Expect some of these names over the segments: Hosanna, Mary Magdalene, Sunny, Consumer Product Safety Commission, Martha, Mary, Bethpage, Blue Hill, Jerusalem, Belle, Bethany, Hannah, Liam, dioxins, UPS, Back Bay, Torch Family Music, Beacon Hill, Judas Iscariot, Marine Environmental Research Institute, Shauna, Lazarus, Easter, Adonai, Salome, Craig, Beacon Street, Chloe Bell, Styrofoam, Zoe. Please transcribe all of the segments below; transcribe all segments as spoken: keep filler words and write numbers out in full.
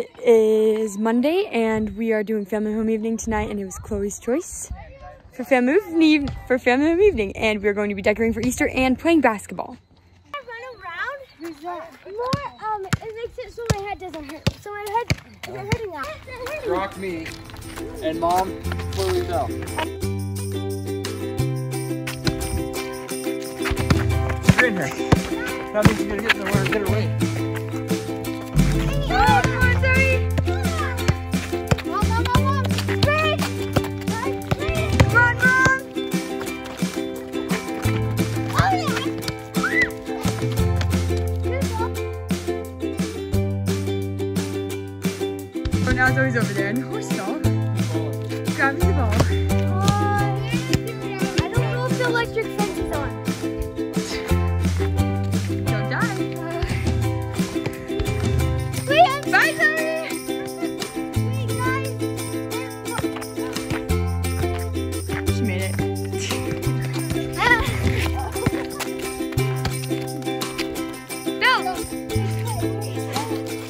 It is Monday and we are doing family home evening tonight, and it was Chloe's choice for family home, for family home evening, and we're going to be decorating for Easter and playing basketball. I run around. Who's that? More, um, it makes it so my head doesn't hurt. So my head isn't hurting now. Rock me and Mom, Chloe Bell. In here. That means you're gonna get somewhere and get away. Oh, come on, Zoe! Mom, mom, mom, mom! Craig! Craig! Run, run! Oh, yeah! So now Zoe's over there in the horse stall, grabbing the ball. Oh, I don't know if the electric fence is on.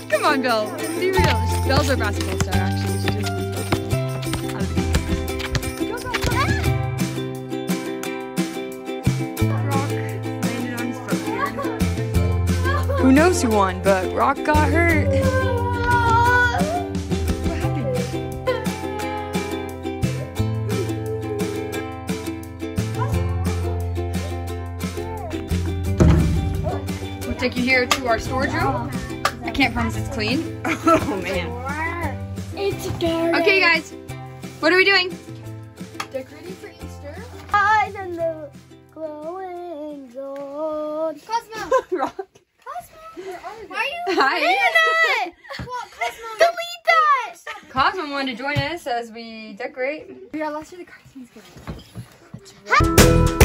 Come on, Belle, be real. Belle's our basketball star, actually. She just out of the Go, go, go. Ah! Rock landed on his foot. Who knows who won, but Rock got hurt. What happened? We'll take you here to our storage room. I can't promise it's clean. Oh man. It's dirty. Okay guys, what are we doing? Decorating for Easter. Eyes in the glowing gold. Cosmo. Rock. Cosmo. Why are you Hi. That? Well, Cosmo. Delete that. Cosmo wanted to join us as we decorate. We are lost through the cartoons. Let's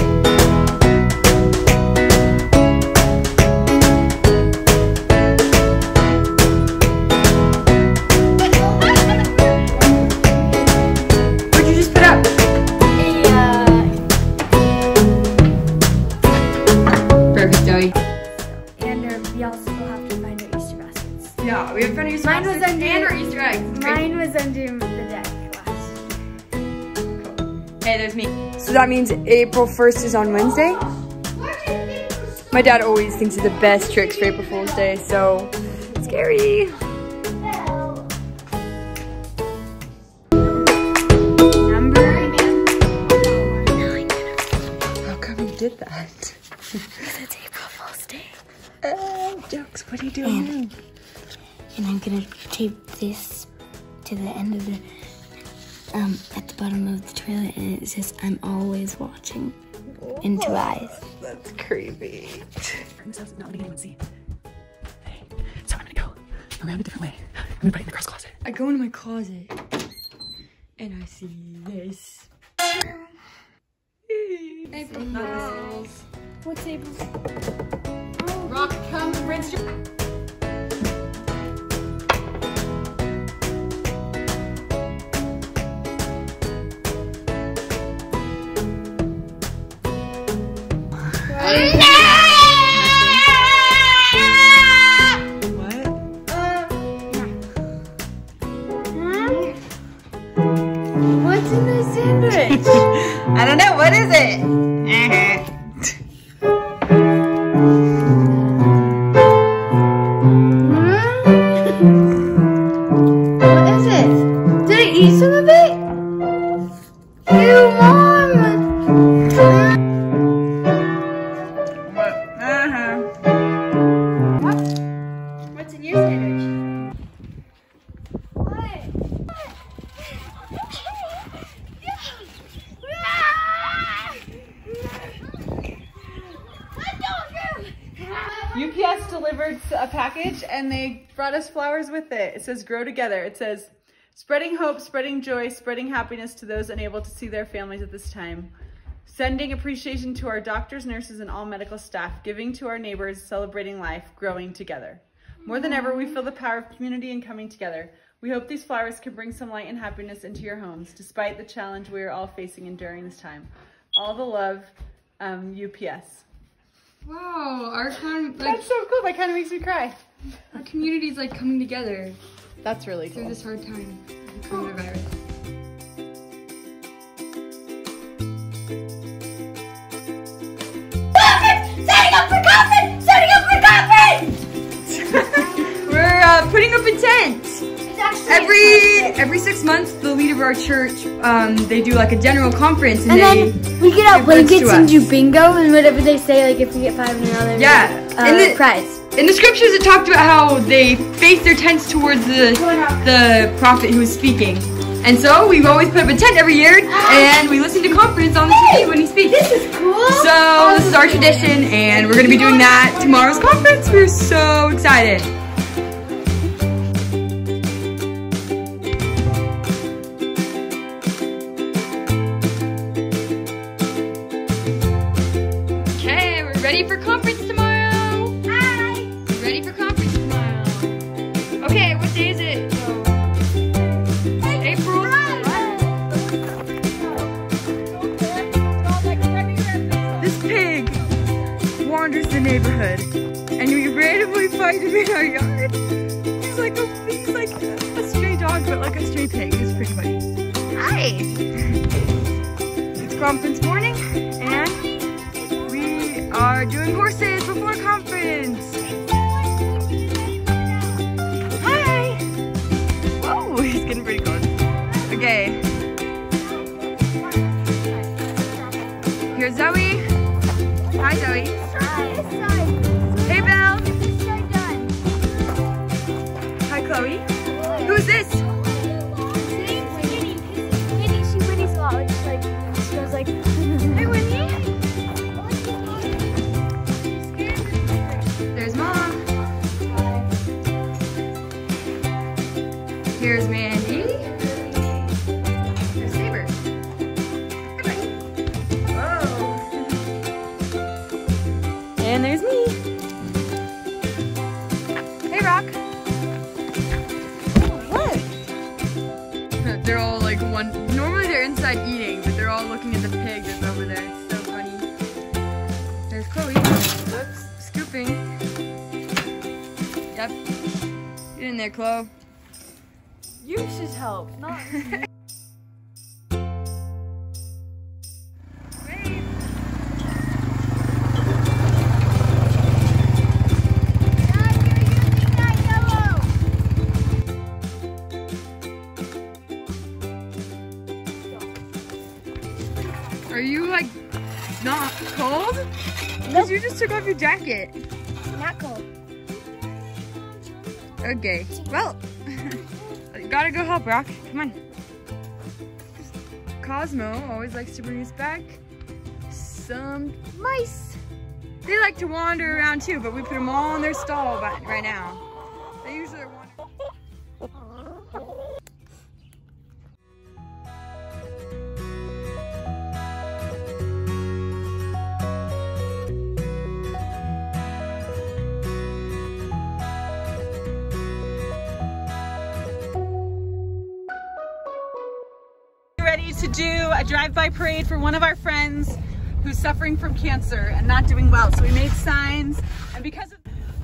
That means April first is on Wednesday. My dad always thinks of the best tricks for April Fool's Day, so it's scary. Number nine. How come you did that? Because it's April Fool's Day. Oh, jokes, what are you doing? And, and I'm gonna tape this to the end of the Um, at the bottom of the trailer, and it says, "I'm always watching into eyes." That's creepy. This house is not letting anyone see. Hey, so I'm gonna go around a different way. I'm gonna break in the girls' closet. I go into my closet, and I see this. April Fools. What's April? Oh. Rock, come and rinse your. I don't know, what is it? What is it? Did I eat some of it? Ew, Mom! What? Uh-huh. What? What's in your sandwich? What? U P S delivered a package and they brought us flowers with it. It says, "Grow Together." It says, "Spreading hope, spreading joy, spreading happiness to those unable to see their families at this time. Sending appreciation to our doctors, nurses, and all medical staff. Giving to our neighbors, celebrating life, growing together. More than ever, we feel the power of community and coming together. We hope these flowers can bring some light and happiness into your homes, despite the challenge we are all facing and during this time. All the love, um, U P S. Wow, our kind of, like, that's so cool. That kind of makes me cry. Our community's like coming together. That's really cool. Through this hard time of the coronavirus. Oh. We're uh, putting up a tent. It's every every six months, the leader of our church, um, they do like a general conference, and, and they then we get out blankets and do bingo and whatever they say. Like if we get five in another, yeah, uh, in the prize. In the scriptures, it talked about how they face their tents towards the the prophet who is speaking, and so we've always put up a tent every year, and we listen to conference on the T V when he speaks. This is cool. So this is our tradition, and we're gonna be doing that tomorrow's conference. We're so excited. Ready for conference tomorrow? Hi! Ready for conference tomorrow? Okay, what day is it? April? This pig wanders the neighborhood, and we randomly find him in our yard. He's like a, he's like a stray dog, but like a stray pig. It's pretty funny. Hi! It's conference morning, and are doing horses before conference. Hi. Whoa, he's getting pretty close. Okay. Here's Zoe. Hi, Zoe. Hi. Hey, Belle. Hi, Chloe. Who's this? Winnie. Winnie. She whinnies a lot. It's like she goes like. Hey, Winnie. Here's Mandy. There's Saber. Hi, buddy. Whoa. And there's me. Hey, Rock. Oh, what? They're all like one. Normally they're inside eating, but they're all looking at the pig that's over there. It's so funny. There's Chloe. Whoops. Scooping. Yep. Get in there, Chloe. You should help, not me. Are you like not cold? Because nope. You just took off your jacket. Not cold. Okay. Well. Gotta go help Rock. Come on. Cosmo always likes to bring us back some mice. They like to wander around too, but we put them all in their stall right now. They usually are wandering. To do a drive-by parade for one of our friends who's suffering from cancer and not doing well. So we made signs, and because of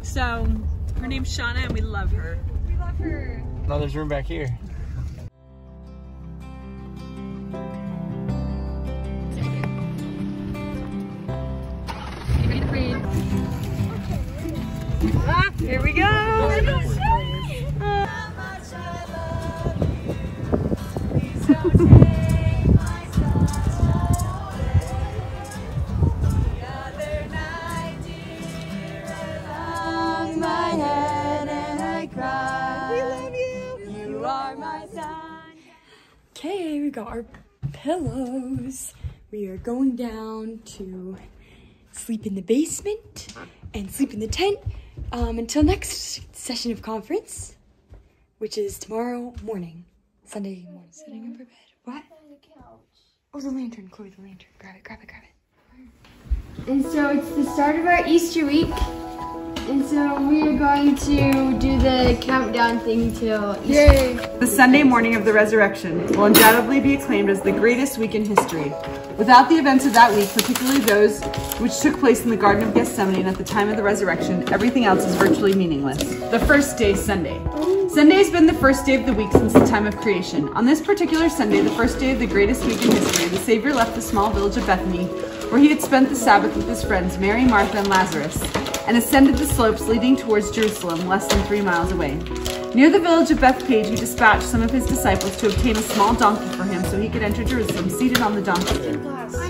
so her name's Shauna, and we love her. We love her. Now there's room back here. Are you ready to parade? Ah, here we go. Oh, got our pillows. We are going down to sleep in the basement and sleep in the tent um, until next session of conference, which is tomorrow morning, Sunday morning. Setting up for bed. What? Oh, the lantern, Chloe, the lantern. Grab it, grab it, grab it. And so it's the start of our Easter week, and so we are going to do the countdown thing till Easter. Yay. The Sunday morning of the resurrection will undoubtedly be acclaimed as the greatest week in history. Without the events of that week, particularly those which took place in the Garden of Gethsemane and at the time of the resurrection, everything else is virtually meaningless. The first day, Sunday. Sunday has been the first day of the week since the time of creation. On this particular Sunday, the first day of the greatest week in history, the Savior left the small village of Bethany, where he had spent the Sabbath with his friends Mary, Martha, and Lazarus, and ascended the slopes leading towards Jerusalem, less than three miles away. Near the village of Bethpage, he dispatched some of his disciples to obtain a small donkey for him so he could enter Jerusalem seated on the donkey.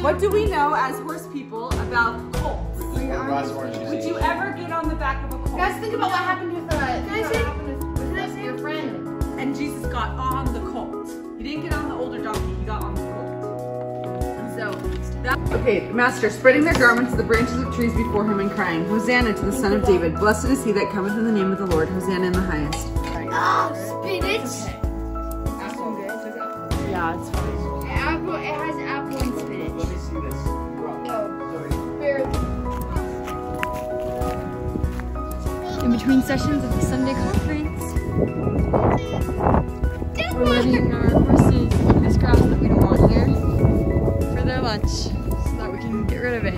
What do we know as horse people about colts? Would you ever get on the back of a colt? Guys, think about what happened with uh, your friend. And Jesus got on the colt. He didn't get on the older donkey, he got on the colt. And so, that. Okay, Master, spreading their garments, the branches of trees before him and crying, Hosanna to the Son of David. Blessed is he that cometh in the name of the Lord. Hosanna in the highest. Oh, spinach. Okay. Apple good? Yeah, it's fine. Apple, it has apple and spinach. Let me see this. Oh, barely. In between sessions of the Sunday conference, we're letting our horses eat this grass that we don't want here for their lunch so that we can get rid of it.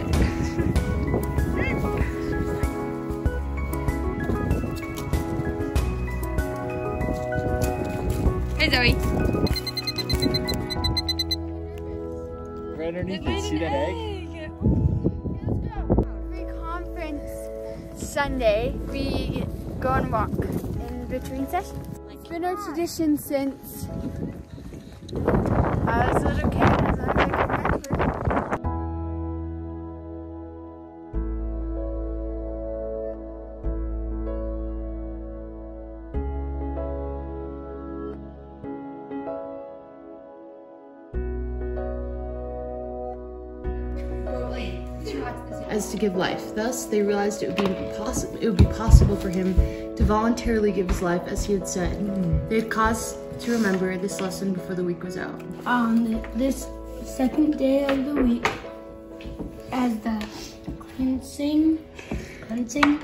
Hey Zoe! Right underneath you, see that egg? egg? Every conference Sunday we go and walk in between sessions. It's been our tradition since I was a little kid, as long as I can remember. As to give life. Thus, they realized it would be impossible. It would be possible for him to voluntarily give his life, as he had said. Mm. They had cause to remember this lesson before the week was out. On um, this second day of the week, as the cleansing, cleansing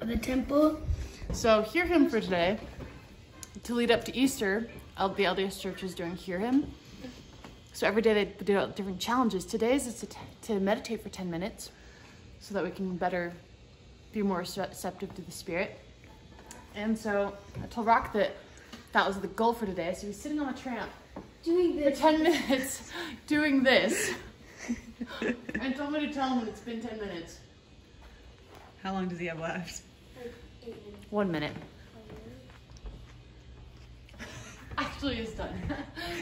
of the temple. So hear him for today. To lead up to Easter, the L D S Church is doing hear him. So every day they do different challenges. Today's is to, to meditate for ten minutes so that we can better be more receptive to the Spirit. And so I told Rock that that was the goal for today. So he's sitting on a tramp doing this for ten minutes, doing this. And told me to tell him it's been ten minutes. How long does he have left? Like eight minutes. One minute. Actually, he's done.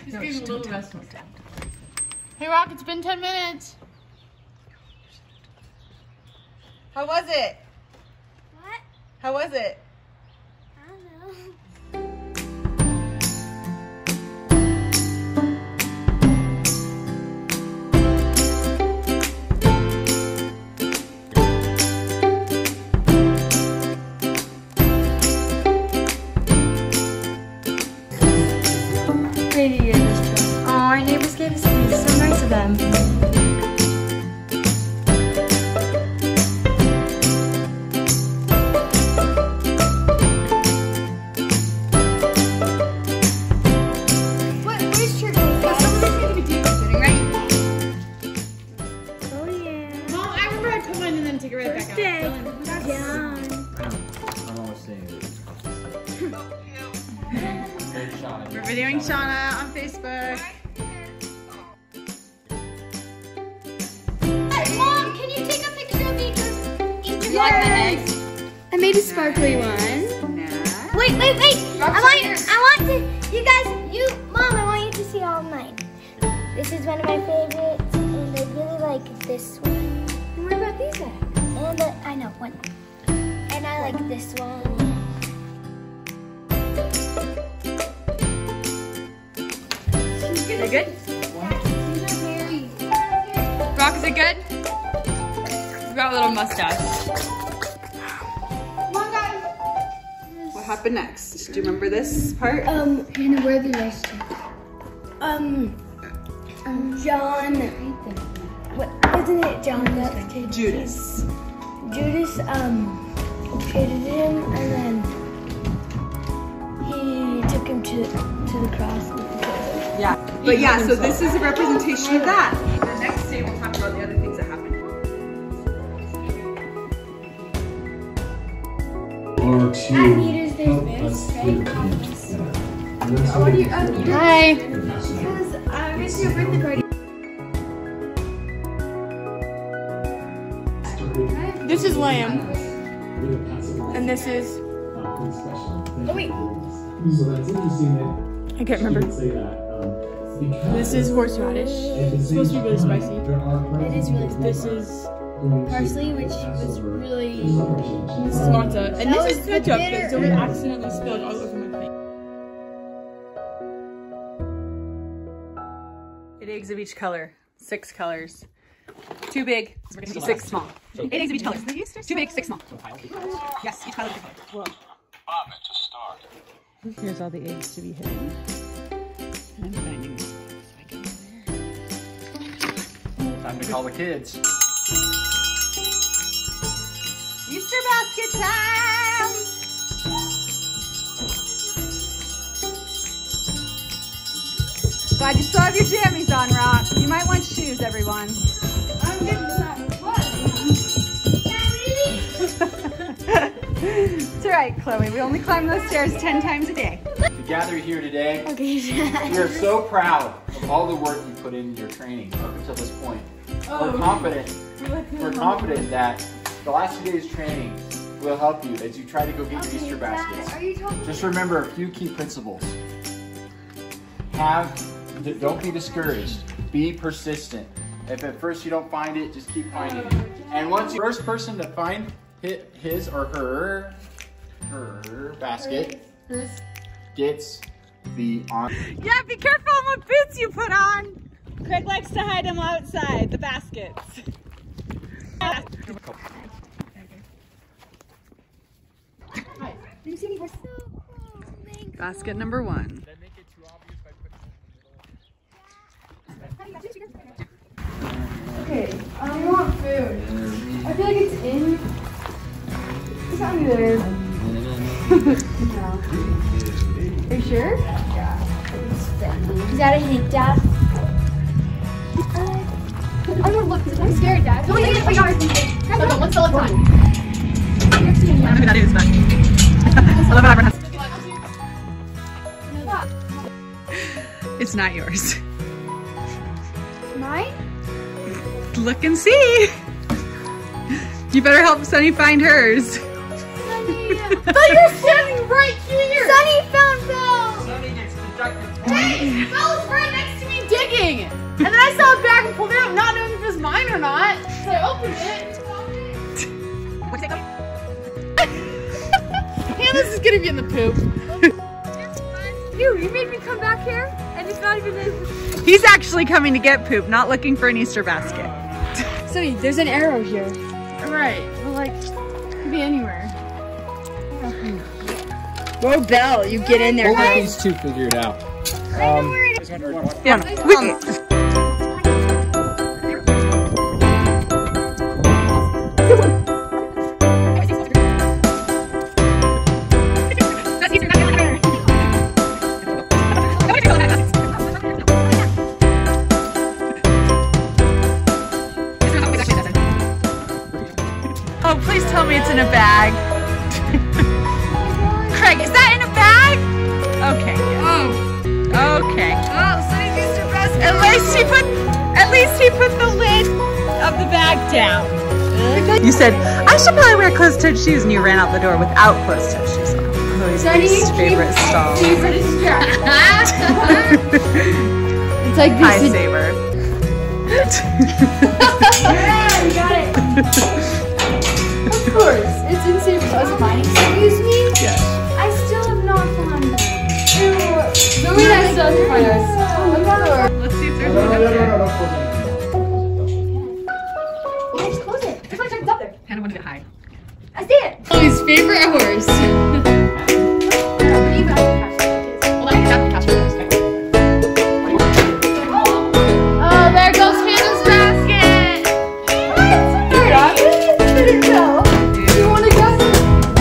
He's no, getting a little rest. Hey, Rock, it's been ten minutes. How was it? What? How was it? We're videoing Shauna on Facebook. Hey, Mom, can you take a picture of me? Yes. Like the eggs? I made a sparkly nice. one. Nice. Wait, wait, wait! I want, I want to. You guys, you, Mom, I want you to see all mine. This is one of my favorites, and I really like this one. And what about these guys? And the, I know one. And I like this one. Is it good? Rock, is it good? He's got a little mustache. Come on, guys. What happened next? Do you remember this part? Um, Hannah, where are the guys? Um, um, John. What? Isn't it John? That Judas. Judas, um, traded him, and then he took him to, to the cross. Yeah, but yeah, so this is a representation of that. The next day we'll talk about the other things that happened. Or two. What do you um, you Hi. Because I missed your birthday party. This is Liam. And this is... Oh wait. I can't remember. This is horseradish. It's supposed to be really spicy. It is really spicy. This is... parsley, which was really... This is matzo. And this is ketchup that Zoe accidentally spilled all over my plate. Eight eggs of each color. Six colors. Two big, six small. Eight eggs of each color. Two big, six small. Yes, each color is a color. Here's all the eggs to be hidden. I'm finding so I can go there. Time to call the kids. Easter basket time! Glad you still have your jammies on, Rock. You might want shoes, everyone. I'm getting some. What? It's alright, Chloe. We only climb those stairs ten times a day. To gather here today, okay. We are so proud of all the work you put in your training up until this point. Oh, we're confident. We we're confident that the last few days' training will help you as you try to go get okay, your Easter baskets. Dad, are you talking Just remember a few key principles. Have, don't be discouraged. Be persistent. If at first you don't find it, just keep finding it. And once you're the first person to find his or her, her basket, gets the honor. Yeah, be careful what boots you put on. Craig likes to hide them outside, the baskets. Yeah. Basket number one. Okay, I want food. I feel like it's in. It's not in there. No. Are you sure? Yeah. Is that a hint, Dad? I'm gonna look. I'm scared, Dad. Don't even put your arms in there. Look, let's all have fun. I'm gonna do this one. I love how everyone has. It's not yours. Mine? Look and see. You better help Sunny find hers. Sunny, but you're standing right here. Sunny found Belle. Sunny gets deducted. Hey, Belle's right next to me digging. And then I saw it back and pulled it out, not knowing if it was mine or not. So I opened it. What's it called? Man, this is gonna be in the poop. Dude, you made me come back here, and it's not even this. He's actually coming to get poop, not looking for an Easter basket. So there's an arrow here. Right. Well, like, it could be anywhere. Whoa, Belle, you get in there. We'll get these two figured out. Um, yeah, no, we can. Oh, please tell me it's in a bag. Craig, is that in a bag? Okay. Yeah. Oh. Okay. Oh, Sunny's Easter basket. At least he put, at least he put the lid of the bag down. You said I should probably wear closed-toed shoes, and you ran out the door without closed-toed shoes on. Chloe's least favorite stall. It's like this. Hi, Saber. Yeah, you got it. Of course, it's in Saber's. Was mine? Excuse me? Yes. I still have not found it. Ew. Zoe and I still have to find ours. Oh my God. Let's see if there's one up there. Yeah, just close it. This one turns up there. Hannah wanted to hide. I see it. Oh, his favorite horse. Well, I have to catch my horse. Oh, there goes Hannah's basket. What? Where did it go?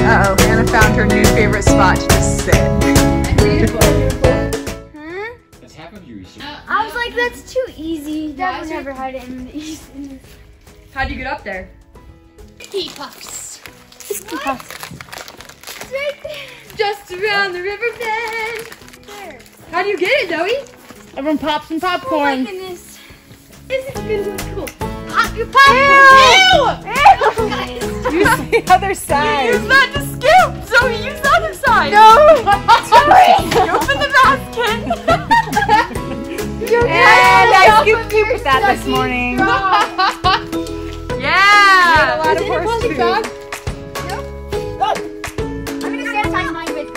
Uh-oh, Hannah found her new favorite spot to just sit. Huh? That's half of your Easter. I was like, that's too easy. Dad would never hide it in the Easter. How'd you get up there? Sticky puffs. Sticky puffs. It's right there. It's just around the river bend. Where? How do you get it, Zoe? Everyone pops some popcorn. Oh my goodness. Isn't it cool? Pop your popcorn. Ew! Ew! Guys. Use the other side. Use that to scoop. Zoe, use the other side. No! Zoe, open the basket. And I scooped you with that this morning. Yeah! A lot of horse food. Nope. I'm gonna sanitize mine with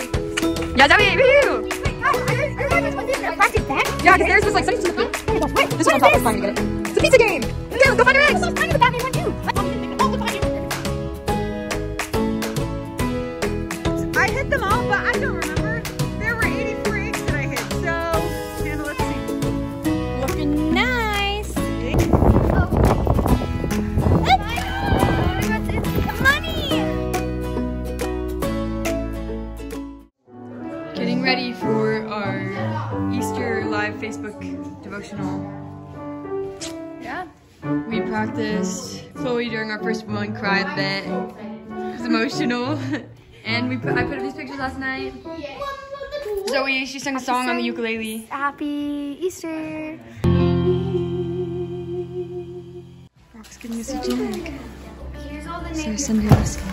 Yeah, that would be you! Yeah, because theirs was like something to the What? This one's not fun to get it. It's a pizza game! Okay, go find your eggs! Find the Batman one too! I hit them all, but I don't remember. Facebook devotional. Yeah. We practiced. Chloe during our first one cried a bit. It was emotional. And we put, I put up these pictures last night. Zoe, she sang a song on the ukulele. Happy Easter. Rock's getting us a jig. So Sunday, let's go.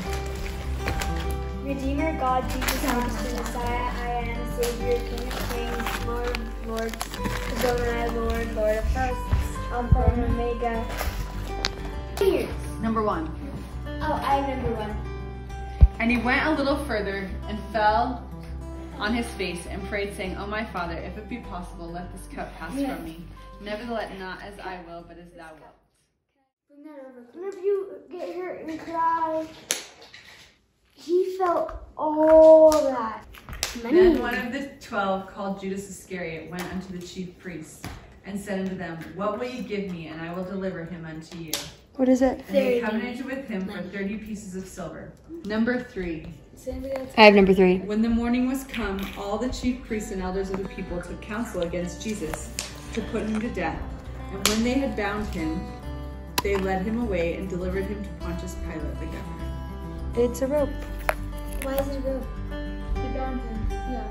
Redeemer, God, Jesus Christ, the Messiah, I am, Savior, King of Kings, Lord, Lord, Adonai, Lord, Lord of hosts, Alpha and Omega. Years. Number one. Oh, I am number one. And he went a little further and fell on his face and prayed, saying, "Oh, my Father, if it be possible, let this cup pass yes. from me. Nevertheless, not as I will, but as thou wilt." Bring that over. Whenever you get hurt and cry, he felt all that. Money. Then one of the twelve, called Judas Iscariot, went unto the chief priests and said unto them, "What will ye give me, and I will deliver him unto you?" What is it? And they covenanted with him for thirty pieces of silver. Number three. I have number three. When the morning was come, all the chief priests and elders of the people took counsel against Jesus to put him to death. And when they had bound him, they led him away and delivered him to Pontius Pilate the governor. It's a rope. Why is it a rope? They bound him. Yeah.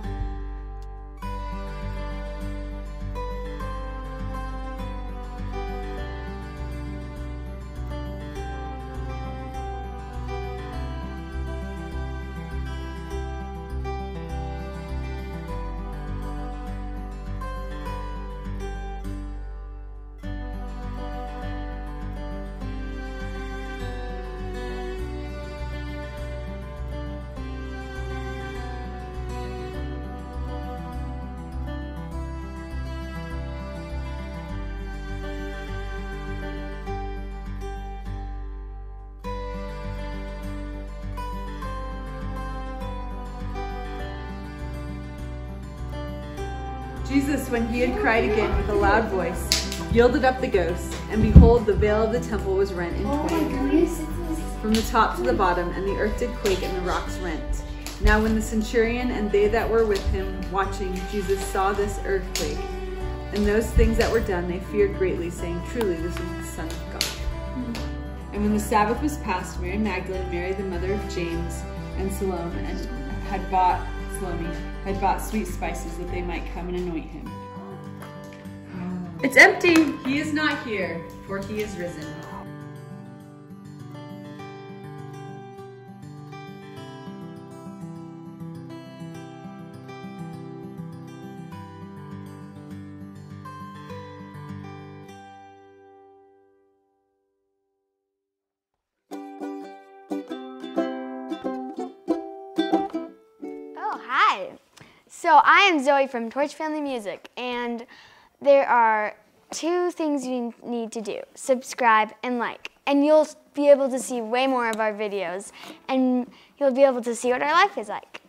Jesus, when he had cried again with a loud voice, yielded up the ghost, and behold, the veil of the temple was rent in twain, from the top to the bottom, and the earth did quake, and the rocks rent. Now when the centurion and they that were with him watching, Jesus saw this earthquake, and those things that were done, they feared greatly, saying, "Truly, this is the Son of God." And when the Sabbath was passed, Mary Magdalene, Mary the mother of James, and Salome, and had bought Salome, had bought sweet spices that they might come and anoint him. It's empty. He is not here, for he is risen. So I am Zoe from Torch Family Music, and there are two things you need to do: subscribe and like, and you'll be able to see way more of our videos, and you'll be able to see what our life is like.